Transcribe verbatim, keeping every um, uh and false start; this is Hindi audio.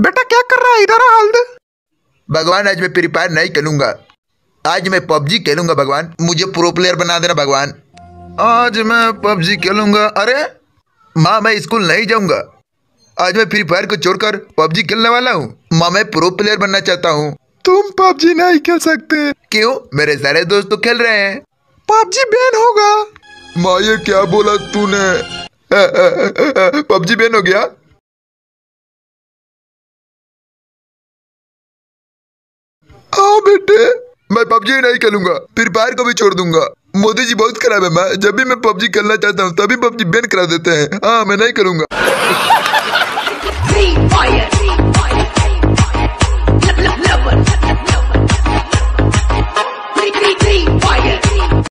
बेटा क्या कर रहा है, इधर आ हाल दे। भगवान आज मैं फ्री फायर नहीं खेलूंगा, आज मैं पबजी खेलूंगा भगवान, मुझे प्रो प्लेयर बना देना भगवान। आज मैं पबजी खेलूंगा। अरे माँ मैं स्कूल नहीं जाऊंगा, आज मैं फ्री फायर को छोड़कर पबजी खेलने वाला हूँ। माँ मैं प्रो प्लेयर बनना चाहता हूँ। तुम पबजी नहीं खेल सकते। क्यों? मेरे सारे दोस्त तो खेल रहे हैं। पबजी बैन होगा। माँ ये क्या बोला तूने, पबजी बैन हो गया? हाँ बेटे मैं पबजी नहीं खेलूंगा, फ्री फायर को भी छोड़ दूंगा। मोदी जी बहुत खराब है माँ, जब भी मैं पबजी खेलना चाहता हूँ तभी पबजी बैन करा देते हैं। हाँ मैं नहीं करूंगा।